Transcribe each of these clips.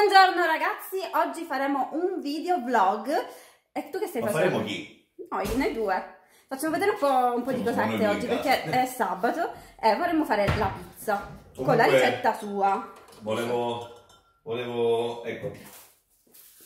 Buongiorno ragazzi, oggi faremo un video vlog. E tu che stai facendo? Faremo chi? Noi, noi due. Facciamo vedere un po' di cosette oggi perché è sabato e vorremmo fare la pizza. Comunque, con la ricetta sua. Volevo... ecco.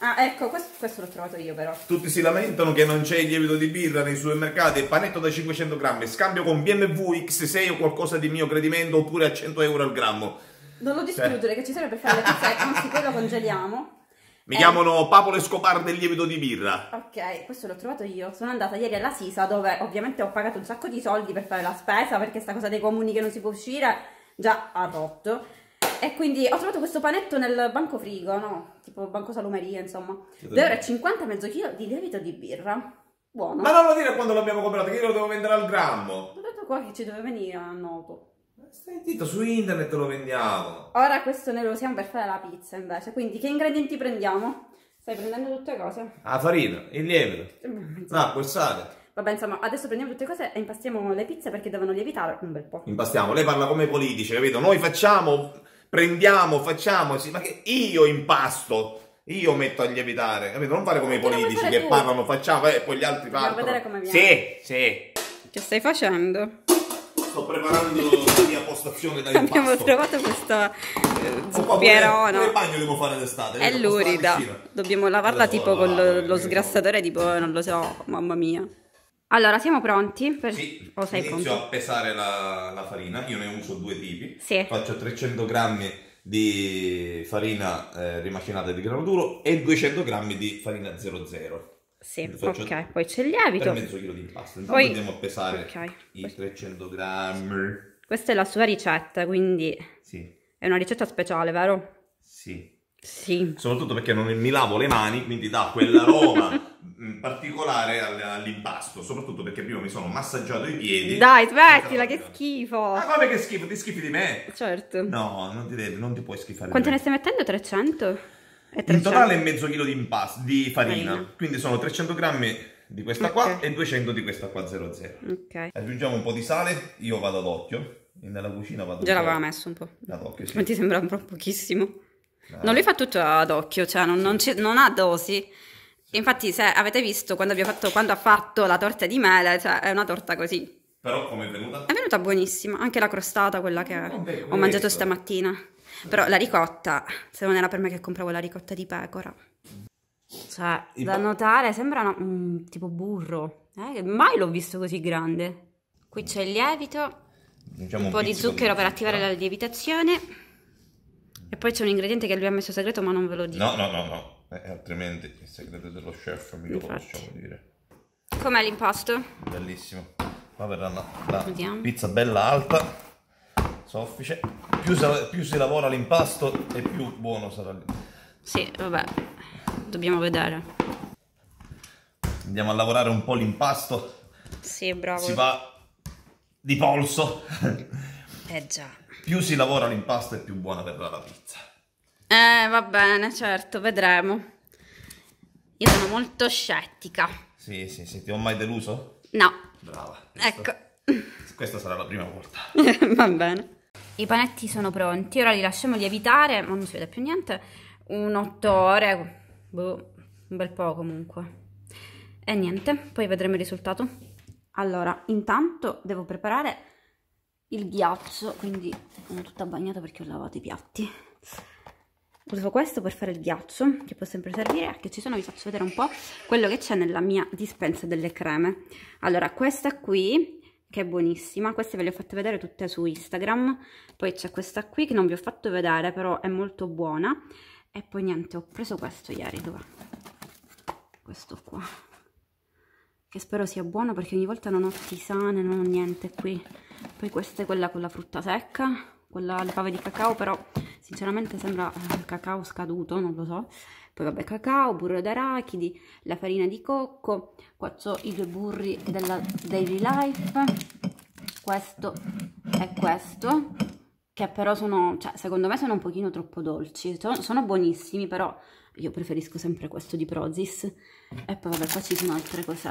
Ah, ecco, questo l'ho trovato io però. Tutti si lamentano che non c'è il lievito di birra nei supermercati, il panetto da 500 grammi, scambio con BMW X6 o qualcosa di mio gradimento oppure a 100 euro al grammo. Non lo discludere, che ci serve per fare le pizzette, anzi quello congeliamo. Mi chiamano Papole Le Scopar del lievito di birra. Ok, questo l'ho trovato io. Sono andata ieri alla Sisa dove ovviamente ho pagato un sacco di soldi per fare la spesa perché sta cosa dei comuni che non si può uscire già ha rotto. E quindi ho trovato questo panetto nel banco frigo, no? Tipo banco salumeria, insomma. 2,50 euro, mezzo chilo di lievito di birra. Buono. Ma non lo dire quando l'abbiamo comprato, che io lo devo vendere al grammo. Ho detto qua che ci doveva venire a noto. Stai zitto, su internet lo vendiamo. Ora questo noi lo usiamo per fare la pizza invece. Quindi che ingredienti prendiamo? Stai prendendo tutte cose? La farina, il lievito, l'acqua, il sale. Vabbè, insomma, adesso prendiamo tutte cose e impastiamo le pizze perché devono lievitare un bel po'. Impastiamo, lei parla come i politici, capito? Noi facciamo, prendiamo, facciamo, sì, ma che io impasto, io metto a lievitare, capito? Non fare come i politici che parlano, facciamo e poi gli altri parlano. Andiamo a vedere come viene. Sì, sì. Che stai facendo? Sto preparando la mia postazione da impasto. Abbiamo trovato questa zucchierona. Che bagno devo fare d'estate? È lurida. Dobbiamo lavarla tipo con lo sgrassatore, tipo, non lo so, mamma mia. Allora, siamo pronti? Sì, inizio a pesare la farina. Io ne uso due tipi. Sì. Faccio 300 grammi di farina rimacinata di grano duro e 200 grammi di farina 00. Sì, ok, poi c'è il lievito per mezzo chilo di impasto, poi andiamo a pesare i 300 grammi. Questa è la sua ricetta, quindi sì. È una ricetta speciale, vero? Sì. Sì. Soprattutto perché non mi lavo le mani, quindi dà quell'aroma particolare all'impasto. Soprattutto perché prima mi sono massaggiato i piedi. Dai, smettila, che schifo! Ah, come che schifo? Ti schifi di me? Certo. No, non ti puoi schifare. Quanto ne stai mettendo? 300? In totale mezzo chilo di impasto, di farina, quindi sono 300 grammi di questa qua e 200 di questa qua 00. Ok. Aggiungiamo un po' di sale, io vado ad occhio, nella cucina vado ad occhio. Già l'aveva messo un po'. Ad occhio, sì. Ma ti sembra un po' pochissimo? Ah. No, lui fa tutto ad occhio, cioè non ha dosi. Infatti se avete visto quando ha fatto la torta di mele, cioè è una torta così. Però come è venuta? È venuta buonissima, anche la crostata, quella che ho mangiato stamattina. Però la ricotta, se non era per me che compravo la ricotta di pecora. Cioè, da notare, sembra tipo burro. Mai l'ho visto così grande. Qui c'è il lievito, diciamo un po' di zucchero per attivare la lievitazione. E poi c'è un ingrediente che lui ha messo segreto, ma non ve lo dico. No. Altrimenti il segreto dello chef, mica lo possiamo dire. Com'è l'impasto? Bellissimo. Qua verrà la pizza bella alta. Soffice. Più si lavora l'impasto e più buono sarà lì. Sì, vabbè, dobbiamo vedere. Andiamo a lavorare un po' l'impasto. Sì, bravo. Si va di polso. Eh già. Più si lavora l'impasto e più buona verrà la pizza. Va bene, certo, vedremo. Io sono molto scettica. Sì, ti ho mai deluso? No. Brava. Ecco. Questa sarà la prima volta. Va bene. I panetti sono pronti, ora li lasciamo lievitare, ma non si vede più niente, un 8 ore, boh, un bel po' comunque. E niente, poi vedremo il risultato. Allora, intanto devo preparare il ghiaccio, quindi sono tutta bagnata perché ho lavato i piatti. Uso questo per fare il ghiaccio, che può sempre servire, anche ci sono, vi faccio vedere un po' quello che c'è nella mia dispensa delle creme. Allora, questa qui... che è buonissima, queste ve le ho fatte vedere tutte su Instagram, poi c'è questa qui che non vi ho fatto vedere, però è molto buona, e poi niente, ho preso questo ieri, dov'è? Questo qua, che spero sia buono perché ogni volta non ho tisane, non ho niente qui, poi questa è quella con la frutta secca, quella alle fave di cacao, però sinceramente sembra cacao scaduto, non lo so, poi vabbè cacao, burro d'arachidi, la farina di cocco, qua ho i due burri della Daily Life, questo e questo, che però sono, cioè secondo me sono un pochino troppo dolci, sono buonissimi però io preferisco sempre questo di Prozis, e poi vabbè qua ci sono altre cose,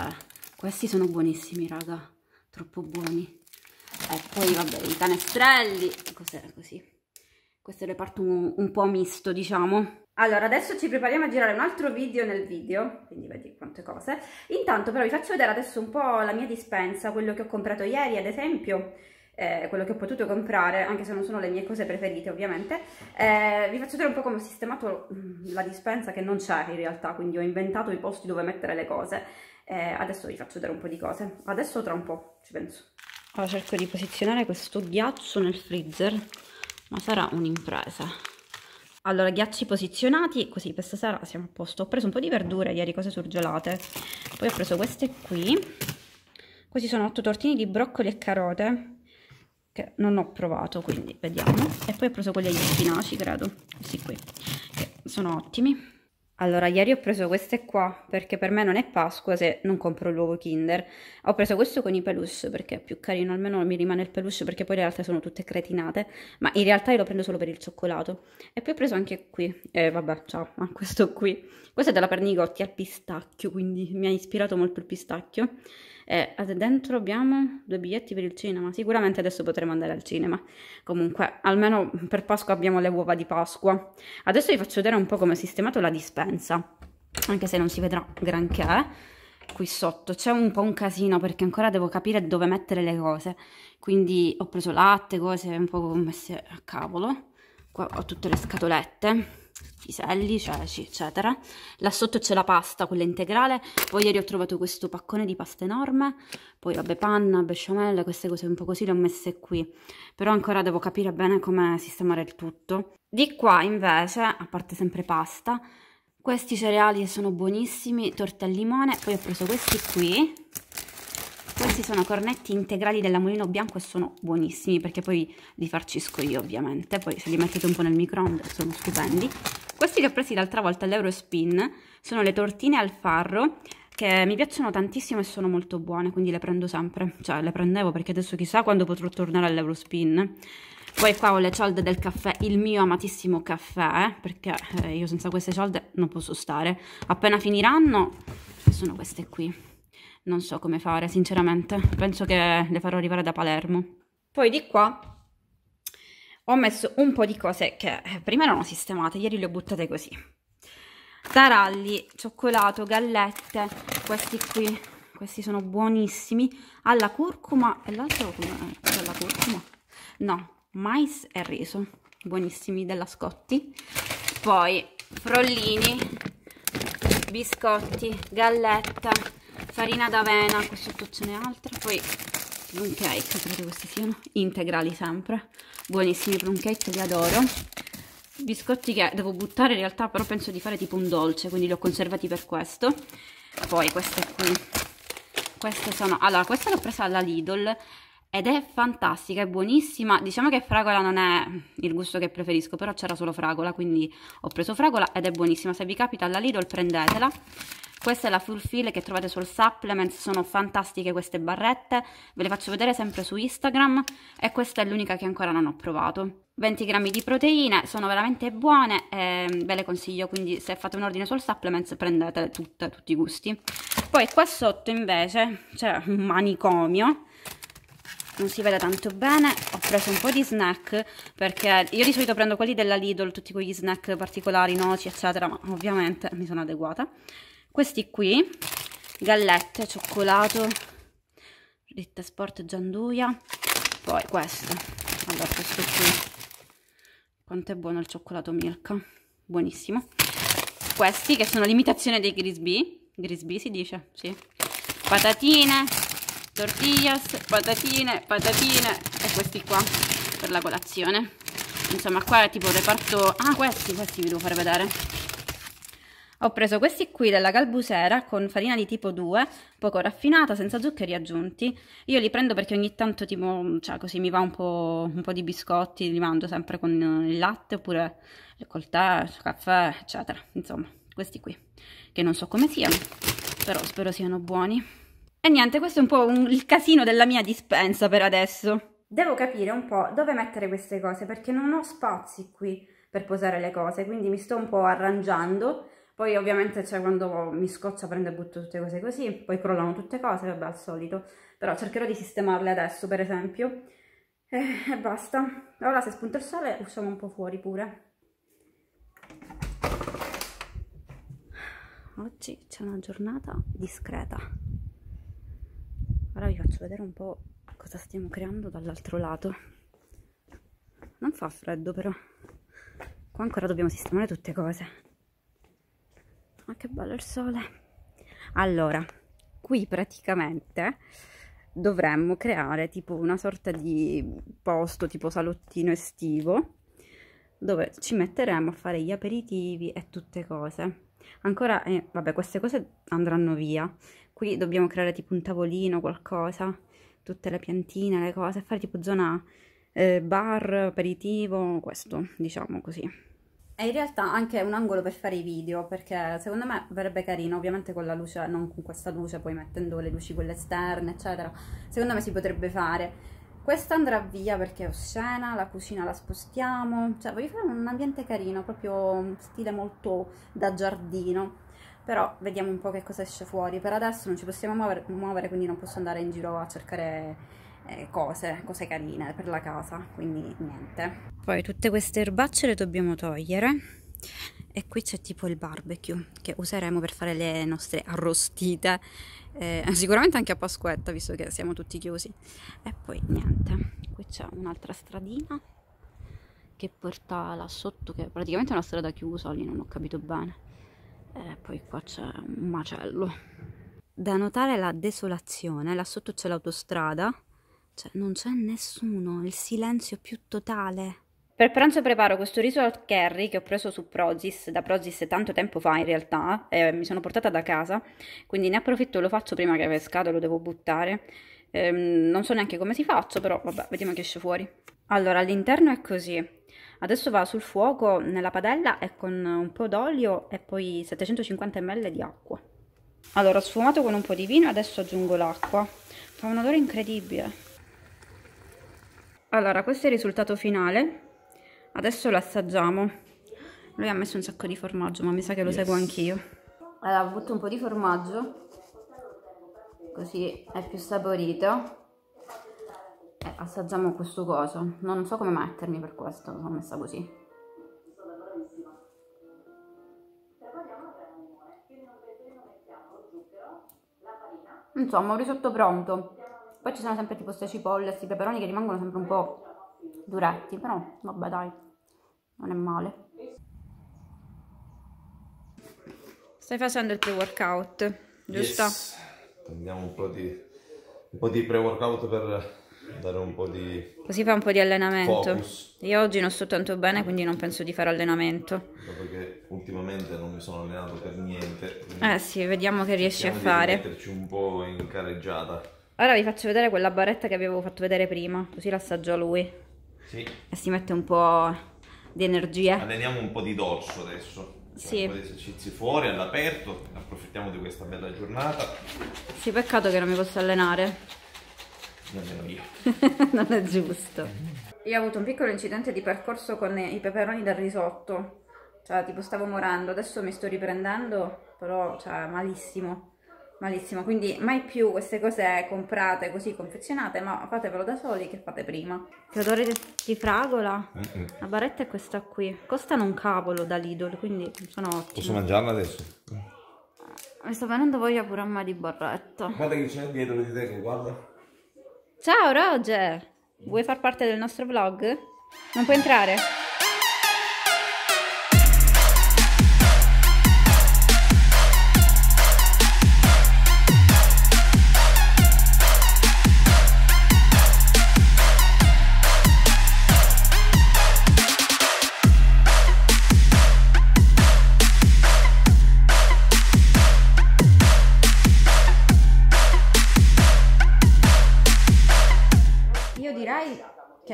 questi sono buonissimi raga, troppo buoni. E poi vabbè i canestrelli, cos'era così? Questo è il reparto un po' misto, diciamo. Allora, adesso ci prepariamo a girare un altro video nel video, quindi vedi quante cose. Intanto però vi faccio vedere adesso un po' la mia dispensa, quello che ho comprato ieri ad esempio, quello che ho potuto comprare, anche se non sono le mie cose preferite ovviamente. Vi faccio vedere un po' come ho sistemato la dispensa, che non c'è in realtà, quindi ho inventato i posti dove mettere le cose. Adesso vi faccio vedere un po' di cose, adesso tra un po' ci penso. Allora, cerco di posizionare questo ghiaccio nel freezer, ma sarà un'impresa. Allora, ghiacci posizionati, così per stasera siamo a posto. Ho preso un po' di verdure ieri, cose surgelate. Poi ho preso queste qui. Questi sono 8 tortini di broccoli e carote, che non ho provato, quindi vediamo. E poi ho preso quelli agli spinaci, credo, questi qui, che sono ottimi. Allora, ieri ho preso queste qua, perché per me non è Pasqua se non compro l'uovo Kinder. Ho preso questo con i peluche, perché è più carino, almeno mi rimane il peluche, perché poi le altre sono tutte cretinate. Ma in realtà io lo prendo solo per il cioccolato. E poi ho preso anche qui, vabbè, ciao, ma questo qui. Questo è della Pernigotti, al pistacchio, quindi mi ha ispirato molto il pistacchio. E dentro abbiamo 2 biglietti per il cinema, sicuramente adesso potremo andare al cinema. Comunque, almeno per Pasqua abbiamo le uova di Pasqua. Adesso vi faccio vedere un po' come ho sistemato la dispensa, anche se non si vedrà granché. Qui sotto c'è un po' un casino, perché ancora devo capire dove mettere le cose. Quindi ho preso latte, cose un po' messe a cavolo. Qua ho tutte le scatolette, piselli, ceci, eccetera. Là sotto c'è la pasta, quella integrale. Poi ieri ho trovato questo paccone di pasta enorme. Poi vabbè, panna, besciamella, queste cose un po' così le ho messe qui. Però ancora devo capire bene come sistemare il tutto. Di qua invece, a parte sempre pasta, questi cereali sono buonissimi, torte al limone. Poi ho preso questi qui. Questi sono cornetti integrali della Mulino Bianco e sono buonissimi, perché poi li farcisco io ovviamente. Poi se li mettete un po' nel microonde sono stupendi. Questi li ho presi l'altra volta all'Eurospin, sono le tortine al farro, che mi piacciono tantissimo e sono molto buone, quindi le prendo sempre. Cioè, le prendevo, perché adesso chissà quando potrò tornare all'Eurospin. Poi qua ho le cialde del caffè, il mio amatissimo caffè, perché io senza queste cialde non posso stare. Appena finiranno, sono queste qui. Non so come fare, sinceramente. Penso che le farò arrivare da Palermo. Poi di qua ho messo un po' di cose che prima erano sistemate. Ieri le ho buttate così. Taralli, cioccolato, gallette. Questi qui, questi sono buonissimi. Alla curcuma. E l'altro come? Alla curcuma? No, mais e riso. Buonissimi, della Scotti. Poi frollini, biscotti, galletta, farina d'avena, qui sotto ce n'è altra. Poi plum cake, credo questi siano integrali sempre, buonissimi plum cake, li adoro. Biscotti che devo buttare in realtà, però penso di fare tipo un dolce, quindi li ho conservati per questo. Poi queste qui, queste sono, allora questa l'ho presa alla Lidl ed è fantastica, è buonissima. Diciamo che fragola non è il gusto che preferisco, però c'era solo fragola, quindi ho preso fragola ed è buonissima. Se vi capita alla Lidl prendetela. Questa è la Full Fill che trovate sul Supplement, sono fantastiche queste barrette, ve le faccio vedere sempre su Instagram, e questa è l'unica che ancora non ho provato. 20 grammi di proteine, sono veramente buone e ve le consiglio, quindi se fate un ordine sul Supplement prendete tutte, tutti i gusti. Poi qua sotto invece c'è un manicomio, non si vede tanto bene. Ho preso un po' di snack, perché io di solito prendo quelli della Lidl, tutti quegli snack particolari, noci eccetera, ma ovviamente mi sono adeguata. Questi qui, gallette, cioccolato, Ritta Sport gianduia. Poi questo, allora questo qui, quanto è buono il cioccolato Milka, buonissimo. Questi che sono l'imitazione dei grisby si dice, sì. Patatine, tortillas, patatine e questi qua per la colazione. Insomma qua è tipo il reparto, ah questi vi devo far vedere. Ho preso questi qui della Galbusera con farina di tipo 2, poco raffinata, senza zuccheri aggiunti. Io li prendo perché ogni tanto tipo, cioè così mi va un po' di biscotti, li mangio sempre con il latte oppure col tè, caffè, eccetera. Insomma, questi qui, che non so come siano, però spero siano buoni. E niente, questo è un po' il casino della mia dispensa per adesso. Devo capire un po' dove mettere queste cose, perché non ho spazi qui per posare le cose, quindi mi sto un po' arrangiando. Poi ovviamente cioè, quando mi scoccia prendo e butto tutte cose così, poi crollano tutte cose, vabbè al solito. Però cercherò di sistemarle adesso per esempio. E basta. Ora se spunta il sole usciamo un po' fuori pure. oggi c'è una giornata discreta. Ora vi faccio vedere un po' cosa stiamo creando dall'altro lato. Non fa freddo però. Qua ancora dobbiamo sistemare tutte cose. Ma che bello il sole. Allora, qui praticamente dovremmo creare tipo una sorta di posto tipo salottino estivo dove ci metteremo a fare gli aperitivi e tutte cose. Ancora, vabbè, queste cose andranno via. Qui dobbiamo creare tipo un tavolino, qualcosa, tutte le piantine, le cose, fare tipo zona bar, aperitivo, questo, diciamo così. E in realtà anche un angolo per fare i video, perché secondo me verrebbe carino, ovviamente con la luce, non con questa luce, poi mettendo le luci quelle esterne, eccetera. Secondo me si potrebbe fare. Questa andrà via perché è oscena, la cucina la spostiamo, cioè voglio fare un ambiente carino, proprio stile molto da giardino. Però vediamo un po' che cosa esce fuori. Per adesso non ci possiamo muovere, quindi non posso andare in giro a cercare cose carine per la casa, quindi niente. Poi tutte queste erbacce le dobbiamo togliere e qui c'è tipo il barbecue che useremo per fare le nostre arrostite, sicuramente anche a Pasquetta visto che siamo tutti chiusi. E poi niente, qui c'è un'altra stradina che porta là sotto, che è praticamente una strada chiusa, lì non ho capito bene. E poi qua c'è un macello. Da notare la desolazione, là sotto c'è l'autostrada. Cioè, non c'è nessuno, il silenzio più totale. Per pranzo preparo questo riso al curry che ho preso su Prozis, da Prozis tanto tempo fa in realtà, mi sono portata da casa, quindi ne approfitto e lo faccio prima che pescato, lo devo buttare. Non so neanche come si faccia, però vabbè, vediamo che esce fuori. Allora, all'interno è così. Adesso va sul fuoco nella padella e con un po' d'olio e poi 750 ml di acqua. Allora, ho sfumato con un po' di vino e adesso aggiungo l'acqua. Fa un odore incredibile. Allora, questo è il risultato finale, adesso lo assaggiamo. Lui ha messo un sacco di formaggio, ma mi sa che lo seguo anch'io. Allora, ho butto un po' di formaggio, così è più saporito. E assaggiamo questo coso, non so come mettermi per questo, l'ho messa così. Insomma, un risotto pronto. Poi ci sono sempre tipo queste cipolle, questi peperoni che rimangono sempre un po' duretti, però vabbè dai, non è male. Stai facendo il pre-workout, giusto? Yes. Prendiamo un po' di pre-workout per dare un po' di... Così fa un po' di allenamento. Focus. Io oggi non sto tanto bene, quindi non penso di fare allenamento. Dopo che ultimamente non mi sono allenato per niente. Sì, vediamo che riesci a fare. Di metterci un po' in carreggiata. Ora vi faccio vedere quella barretta che vi avevo fatto vedere prima, così l'assaggia lui. Sì. E si mette un po' di energia. Alleniamo un po' di dorso adesso. Sì. Un po' di esercizi fuori, all'aperto, approfittiamo di questa bella giornata. Sì, peccato che non mi posso allenare. Nemmeno io. Non è giusto. Io ho avuto un piccolo incidente di percorso con i peperoni del risotto. Cioè, tipo stavo morendo, adesso mi sto riprendendo, però, cioè, malissimo. Malissimo, quindi mai più queste cose comprate così confezionate, ma fatevelo da soli che fate prima. Che odore di fragola? La barretta è questa qui. Costano un cavolo da Lidl, quindi sono ottime. Posso mangiarla adesso? Mi sto venendo voglia pure a me di barretta. Guarda che c'è dietro di te, guarda. Ciao Roger! Vuoi far parte del nostro vlog? Non puoi entrare?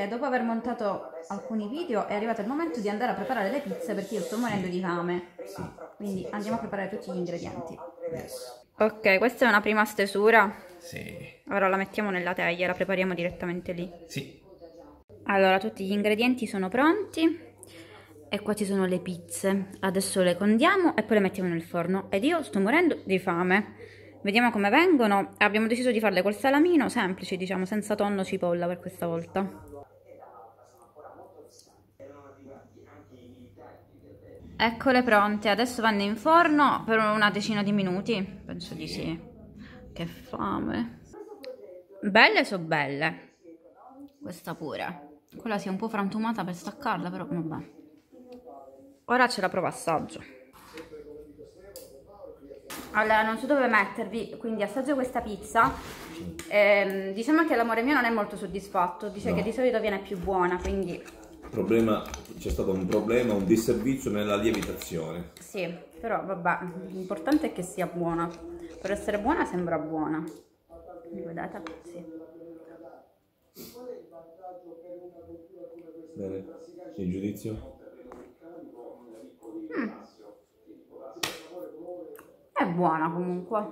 Dopo aver montato alcuni video è arrivato il momento di andare a preparare le pizze perché io sto morendo di fame. Sì. Quindi andiamo a preparare tutti gli ingredienti. Yes. Ok, questa è una prima stesura. Sì. Ora la mettiamo nella teglia, la prepariamo direttamente lì. Sì. Allora, tutti gli ingredienti sono pronti e qua ci sono le pizze. Adesso le condiamo e poi le mettiamo nel forno ed io sto morendo di fame. Vediamo come vengono. Abbiamo deciso di farle col salamino, semplici diciamo, senza tonno, cipolla per questa volta. Eccole pronte, adesso vanno in forno per una decina di minuti, penso di sì. Che fame. Belle sono belle. Questa pure. Quella si è un po' frantumata per staccarla, però vabbè. Ora ce la provo assaggio. Allora, non so dove mettervi, quindi assaggio questa pizza. Diciamo che l'amore mio non è molto soddisfatto, dice no, che di solito viene più buona, quindi... C'è stato un problema, un disservizio nella lievitazione. Sì, però vabbè, l'importante è che sia buona. Per essere buona sembra buona. Guardate, sì. Bene, il giudizio? È buona comunque.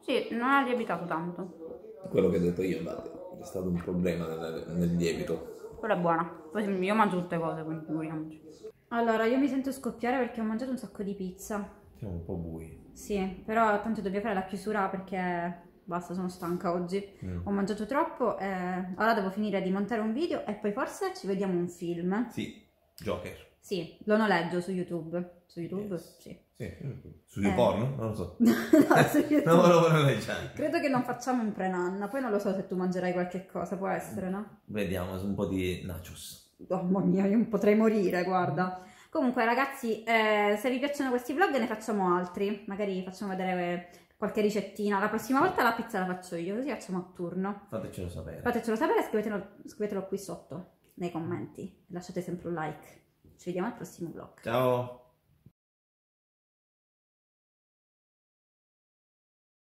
Sì, non ha lievitato tanto. Quello che ho detto io, infatti, è stato un problema nel lievito. Quella è buona, poi io mangio tutte cose, quindi figuriamoci. Allora, io mi sento scoppiare perché ho mangiato un sacco di pizza. Siamo un po' bui. Sì, però tanto dobbiamo fare la chiusura perché basta, sono stanca oggi. Ho mangiato troppo, ora devo finire di montare un video e poi forse ci vediamo un film. Sì, Joker. Sì, lo noleggio su YouTube. Su YouTube? Yes. Sì. Sì. Su YouPorn? Non lo so. No, su YouTube. No, lo noleggiamo. Credo che non facciamo un pre-nanna, poi non lo so se tu mangerai qualche cosa, può essere, no? Vediamo, un po' di nachos. Oh, mamma mia, io potrei morire, guarda. Comunque ragazzi, se vi piacciono questi vlog ne facciamo altri, magari facciamo vedere qualche ricettina. La prossima volta la pizza la faccio io, così facciamo a turno. Fatecelo sapere. Fatecelo sapere, scrivetelo qui sotto, nei commenti. Lasciate sempre un like. Ci vediamo al prossimo vlog. Ciao!